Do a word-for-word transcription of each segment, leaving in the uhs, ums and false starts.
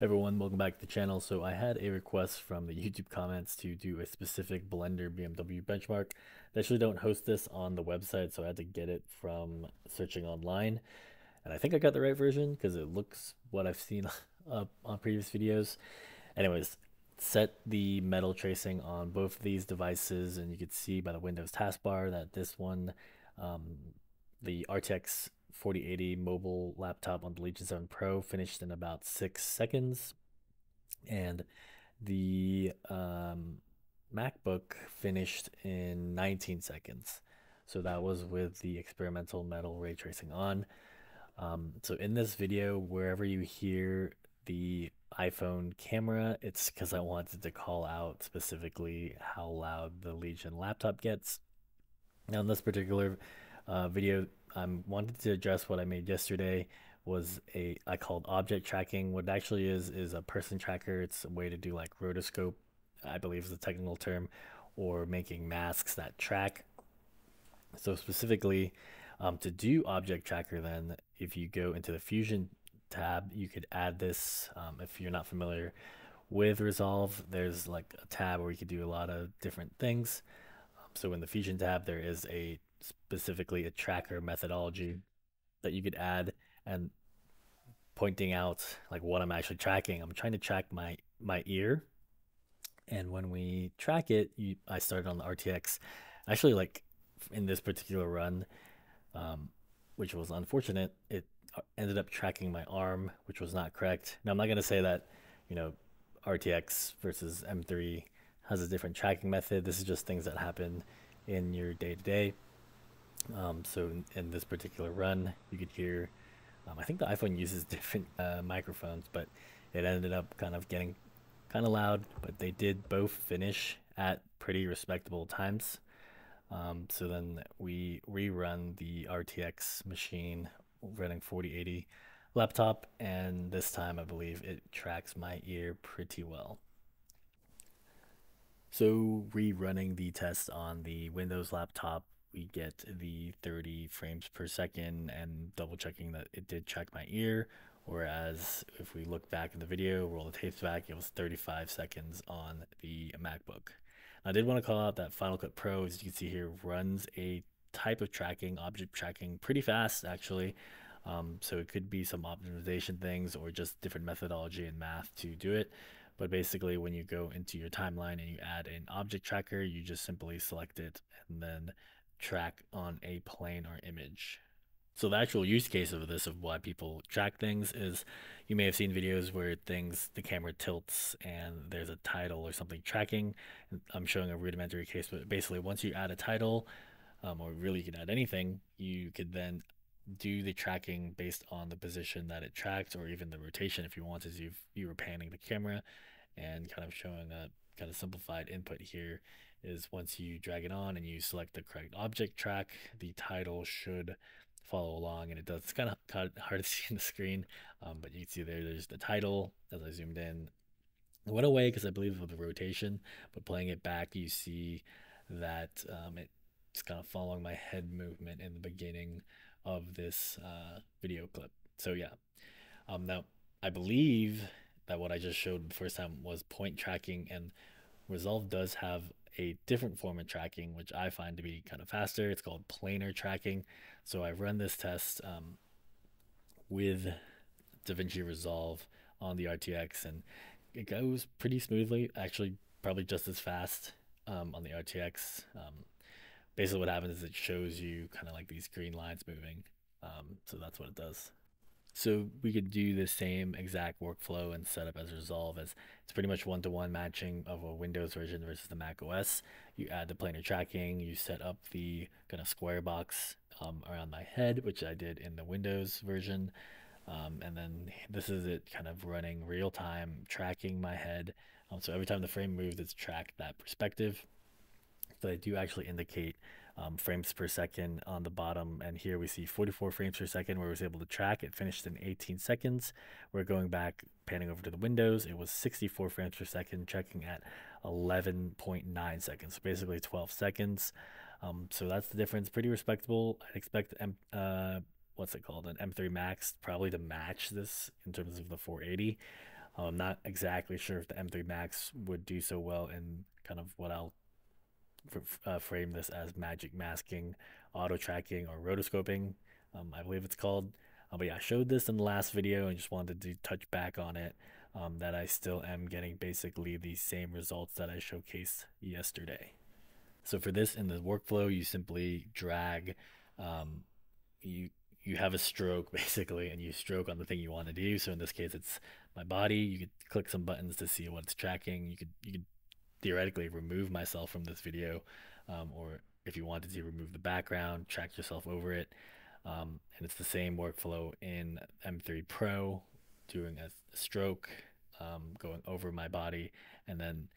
Everyone, welcome back to the channel. So I had a request from the YouTube comments to do a specific Blender B M W benchmark. They actually don't host this on the website, so I had to get it from searching online. And I think I got the right version because it looks what I've seen up on previous videos. Anyways, set the metal tracing on both of these devices, and you can see by the Windows taskbar that this one, um, the R T X forty eighty mobile laptop on the Legion seven Pro finished in about six seconds, and the um, MacBook finished in nineteen seconds. So that was with the experimental metal ray tracing on. Um, so in this video, wherever you hear the iPhone camera, it's because I wanted to call out specifically how loud the Legion laptop gets. Now in this particular uh, video, I um, wanted to address what I made yesterday. Was a I called object tracking. What it actually is is a person tracker. It's a way to do like rotoscope, I believe is the technical term, or making masks that track. So specifically, um, to do object tracker, then if you go into the Fusion tab, you could add this. Um, if you're not familiar with Resolve, there's like a tab where you could do a lot of different things. Um, so in the Fusion tab, there is a specifically a tracker methodology that you could add, and pointing out like what I'm actually tracking. I'm trying to track my my ear, and when we track it, you, I started on the R T X. Actually, like in this particular run, um, which was unfortunate, it ended up tracking my arm, which was not correct. Now I'm not going to say that, you know, R T X versus M three has a different tracking method. This is just things that happen in your day to day. Um, so in, in this particular run, you could hear, um, I think the iPhone uses different uh, microphones, but it ended up kind of getting kind of loud, but they did both finish at pretty respectable times. Um, so then we rerun the R T X machine running forty eighty laptop, and this time I believe it tracks my ear pretty well. So rerunning the test on the Windows laptop, we get the thirty frames per second, and double checking that it did track my ear, whereas if we look back in the video, roll the tapes back, it was thirty-five seconds on the MacBook. I did want to call out that Final Cut Pro, as you can see here, runs a type of tracking, object tracking, pretty fast actually. Um, so it could be some optimization things or just different methodology and math to do it. But basically when you go into your timeline and you add an object tracker, you just simply select it and then track on a plane or image. So the actual use case of this, of why people track things, is you may have seen videos where things, the camera tilts and there's a title or something tracking. I'm showing a rudimentary case, but basically once you add a title, um, or really you can add anything, you could then do the tracking based on the position that it tracked, or even the rotation if you wanted to. You were panning the camera and kind of showing a kind of simplified input here. Is once you drag it on and you select the correct object track, the title should follow along, and it does. It's kind of hard to see in the screen, um, but you can see there, there's the title. As I zoomed in, it went away because I believe of the rotation, but playing it back, you see that um, it's kind of following my head movement in the beginning of this uh, video clip. So yeah, um, now I believe that what I just showed the first time was point tracking, and Resolve does have a different form of tracking, which I find to be kind of faster. It's called planar tracking. So I've run this test um, with DaVinci Resolve on the R T X, and it goes pretty smoothly, actually probably just as fast um, on the R T X. Um, basically what happens is it shows you kind of like these green lines moving. Um, so that's what it does. So we could do the same exact workflow and setup as Resolve, as it's pretty much one-to-one matching of a Windows version versus the Mac O S. You add the planar tracking, you set up the kind of square box um, around my head, which I did in the Windows version. Um, and then this is it kind of running real time, tracking my head. Um, so every time the frame moves, it's tracked that perspective. So I do actually indicate Um, frames per second on the bottom, and here we see forty-four frames per second where I was able to track. It finished in eighteen seconds. We're going back, panning over to the Windows, it was sixty-four frames per second, checking at eleven point nine seconds, so basically twelve seconds. Um, so that's the difference, pretty respectable. I'd expect M uh, what's it called, an M three Max probably to match this in terms of the four eighty. I'm not exactly sure if the M three Max would do so well in kind of what I'll uh, frame this as magic masking, auto tracking, or rotoscoping, um, I believe it's called. Uh, but yeah, I showed this in the last video and just wanted to touch back on it, um, that I still am getting basically the same results that I showcased yesterday. So for this, in the workflow, you simply drag, um, you you have a stroke basically, and you stroke on the thing you want to do. So in this case, it's my body. You could click some buttons to see what it's tracking. You could you could theoretically remove myself from this video, um, or if you wanted to, remove the background, track yourself over it. Um, and it's the same workflow in M three Pro, doing a stroke, um, going over my body, and then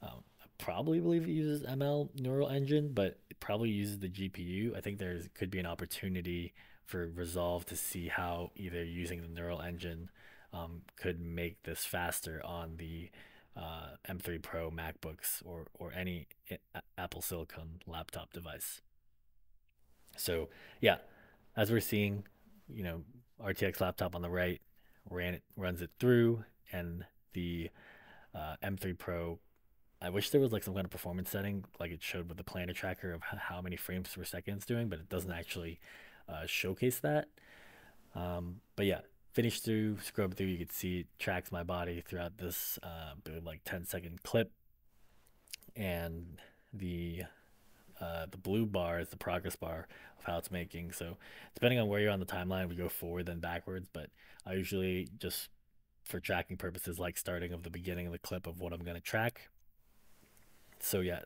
um, I probably believe it uses M L Neural Engine, but it probably uses the G P U. I think there could be an opportunity for Resolve to see how either using the Neural Engine um, could make this faster on the uh, M three Pro MacBooks or, or any Apple Silicon laptop device. So yeah. As we're seeing, you know, R T X laptop on the right ran it, runs it through, and the uh, M three Pro, I wish there was like some kind of performance setting, like it showed with the planar tracker, of how many frames per second it's doing, but it doesn't actually uh, showcase that. Um, but yeah, finish through, scrub through, you can see it tracks my body throughout this uh, like ten second clip, and the Uh, the blue bar is the progress bar of how it's making. So depending on where you're on the timeline, we go forward then backwards, but I usually, just for tracking purposes, like starting of the beginning of the clip of what I'm going to track. So yeah,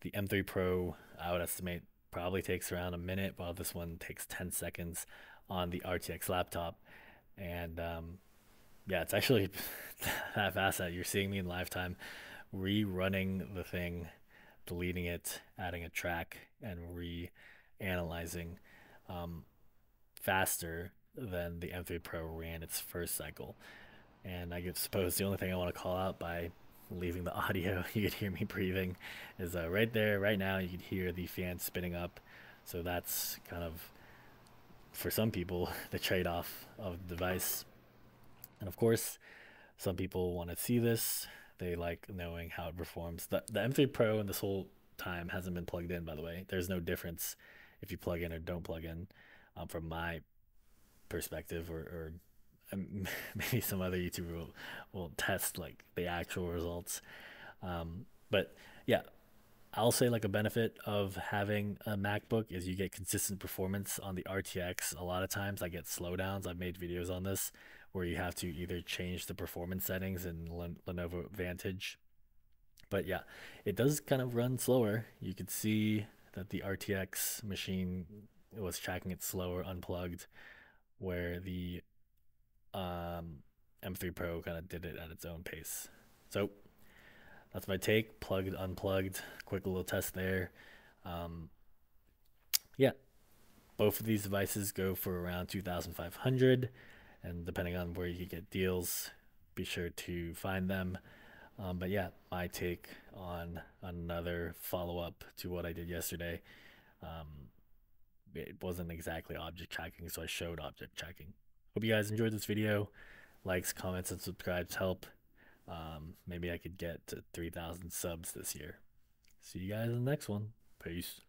the M three Pro, I would estimate, probably takes around a minute, while this one takes ten seconds on the R T X laptop. And um, yeah, it's actually that fast that you're seeing me in live time rerunning the thing, deleting it, adding a track, and re-analyzing um, faster than the M three Pro ran its first cycle. And I suppose the only thing I want to call out by leaving the audio, you could hear me breathing, is uh, right there, right now, you could hear the fan spinning up. So that's kind of, for some people, the trade-off of the device. And of course, some people want to see this. They like knowing how it performs. The, the M three Pro in this whole time hasn't been plugged in, by the way. There's no difference if you plug in or don't plug in, um, from my perspective, or, or um, maybe some other YouTuber will, will test like the actual results. Um, but yeah, I'll say like a benefit of having a MacBook is you get consistent performance on the R T X. A lot of times I get slowdowns. I've made videos on this, where you have to either change the performance settings in Len Lenovo Vantage. But yeah, it does kind of run slower. You could see that the R T X machine was tracking it slower unplugged, where the um, M three Pro kind of did it at its own pace. So that's my take, plugged, unplugged, quick little test there. Um, yeah, both of these devices go for around two thousand five hundred dollars. And depending on where you get deals, be sure to find them. Um, but yeah, my take on another follow-up to what I did yesterday. Um, it wasn't exactly object tracking, so I showed object tracking. Hope you guys enjoyed this video. Likes, comments, and subscribes help. Um, maybe I could get to three thousand subs this year. See you guys in the next one. Peace.